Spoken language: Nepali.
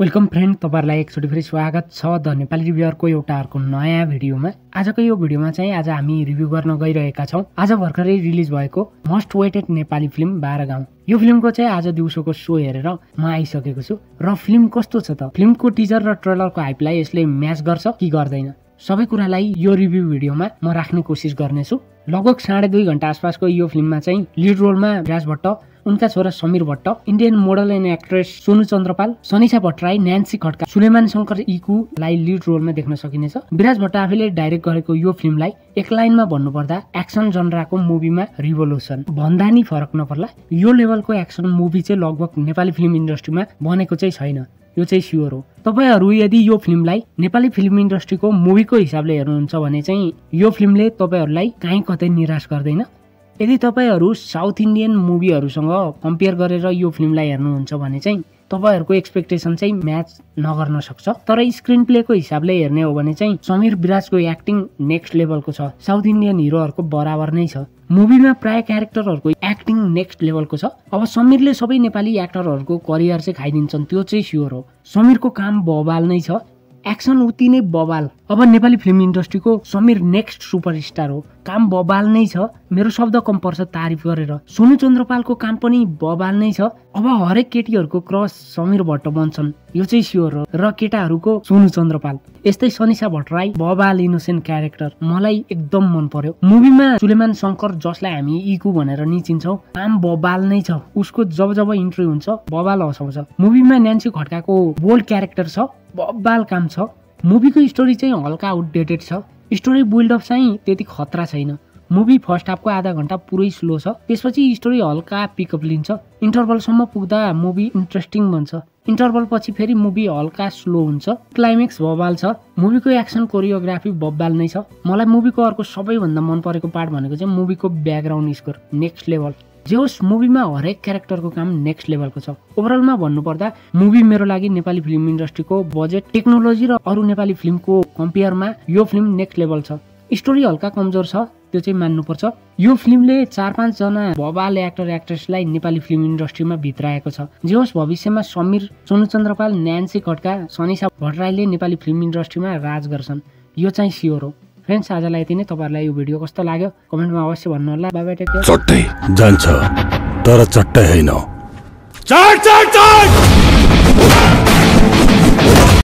वेलकम फ्रेंड, तपाईहरुलाई एकचोटि फेरि स्वागत छ द नेपाली रिभ्युअरको एउटा अर्को नयाँ भिडियोमा। आजको यो भिडियोमा चाहिँ आज हामी रिभ्यु गर्न गइरहेका छौं आज भर्खरै रिलिज भएको मोस्ट वेटेड नेपाली फिल्म 12 गाउँ। यो फिल्मको चाहिँ आज दिउँसोको शो हेरेर म आइसकेको छु र फिल्म कस्तो छ त, फिल्मको टिजर र ट्रेलरको हाइपलाई यसले म्याच गर्छ कि गर्दैन, सबै कुरालाई यो रिभ्यु भिडियोमा म राख्ने कोसिस गर्नेछु। लगभग 2.5 घण्टा आसपासको यो फिल्ममा चाहिँ लिड रोलमा बिराज भट्ट, उनका छोरा Sameer Bhatt, Indian model and actress Sonu Chandrapal, Sanisha Bhattarai, Nancy Khadka, Suleman Shankar ईकूलाई लीड रोल में देखना सकिने। बिराज भट्ट आफैले डाइरेक्ट गरेको यो फिल्मलाई एक लाइन में भन्नुपर्दा एक्शन जनराको मूवी में रिभोल्युसन भन्दा नि फरक नपर्ला। यो लेभलको एक्शन मूवी चाहिँ लगभग नेपाली फिल्म इंडस्ट्री में बनेको चाहिँ छैन, यो चाहिँ स्योर हो। तपाईहरु यदि यो फिल्मलाई नेपाली फिल्म इंडस्ट्री को मूवी को हिसाबले हेर्नुहुन्छ भने चाहिँ यो फिल्मले तपाईहरुलाई कहीं कतै निराश गर्दैन। यदि तपाईहरु साउथ इंडियन मूवीहरुसँग कम्पेयर गरेर यो फिल्मलाई हेर्नुहुन्छ भने चाहिँ तपाईहरुको एक्सपेक्टेसन चाहिँ म्याच नगर्न सक्छ। तर स्क्रिन प्लेको हिसाबले हेर्ने हो भने चाहिँ समीर बिराजको एक्टिङ नेक्स्ट लेभलको छ, साउथ इंडियन हिरोहरुको बराबर नै छ। मुभीमा प्राय क्यारेक्टरहरुको एक्टिङ नेक्स्ट लेभलको छ। अब समीरले सबै नेपाली एक्टरहरुको करियर चाहिँ खाइदिन्छन्, त्यो चाहिँ स्योर हो। समीरको काम बवाल नै छ, एक्सन उति नै बवाल। अब नेपाली फिल्म इंडस्ट्री को समीर नेक्स्ट सुपरस्टार हो, काम बवाल नै छ। मेरो शब्द कम पर्छ तारिफ गरेर। सोनू चंद्रपाल को काम पनि बवाल नै छ। अब हरेक केटीहरुको क्रस समीर भट्ट बन्छन्, यो चाहिँ स्योर हो, र केटाहरुको सोनू चंद्रपाल। यस्तै सनिषा भट्टराई बवाल इनोसेंट क्यारेक्टर, मलाई एकदम मन पर्यो। मुभीमा सुलेमान शंकर, जसलाई हामी इकू भनेर निचिन्छौं, काम बवाल नै छ। उसको जब इन्ट्री हुन्छ बवाल हसाउँछ। मुभीमा नैन्सी खड्काको बोल्ड क्यारेक्टर छ, बवाल काम छ। मूवी को स्टोरी चाहिँ हल्का आउटडेटेड छ, स्टोरी बिल्डअप चाहिँ त्यति खतरा छैन। मूवी फर्स्ट हाफ को आधा घंटा पूरे स्लो छ, त्यसपछि स्टोरी हल्का पिकअप लिन्छ। इन्टरवलसम्म पुग्दा मूवी इन्ट्रेस्टिङ बन्छ, इन्टरवल पछि फेरि मूवी हल्का स्लो हुन्छ। क्लाइमेक्स बवाल छ, मूवी को एक्सन कोरियोग्राफी बवाल नै छ। मलाई मूवी को अर्को सबैभन्दा मन परेको पार्ट भनेको चाहिँ मूवी को ब्याकग्राउन्ड स्कोर नेक्स्ट लेभल। जे होस्, मुभीमा हरेक क्यारेक्टरको काम नेक्स्ट लेभलको छ। ओभरअलमा भन्नुपर्दा मुभी मेरो लागि नेपाली फिल्म इन्डस्ट्रीको बजेट, टेक्नोलोजी र अरू नेपाली फिल्मको कम्पेयरमा यो फिल्म नेक्स्ट लेभल छ। स्टोरी हल्का कमजोर छ, त्यो चाहिँ मान्नुपर्छ। यो फिल्मले 4-5 जना बवाल एक्टर एक्ट्रेसलाई नेपाली फिल्म इन्डस्ट्रीमा भित्राएको छ। जे होस्, भविष्यमा समीर, सोनू चन्द्रपाल, नैन्सी खड्का, सनिषा भट्टराईले नेपाली फिल्म इन्डस्ट्रीमा राज गर्छन्, यो चाहिँ स्योर हो। फ्रेंड्स, आजलाई यति नै। तपाईहरुलाई यो भिडियो कस्तो लाग्यो कमेन्टमा अवश्य भन्नु होला। Bye bye, take care. चट्टै जान्छ तर चट्टै हैन। चट चट चट।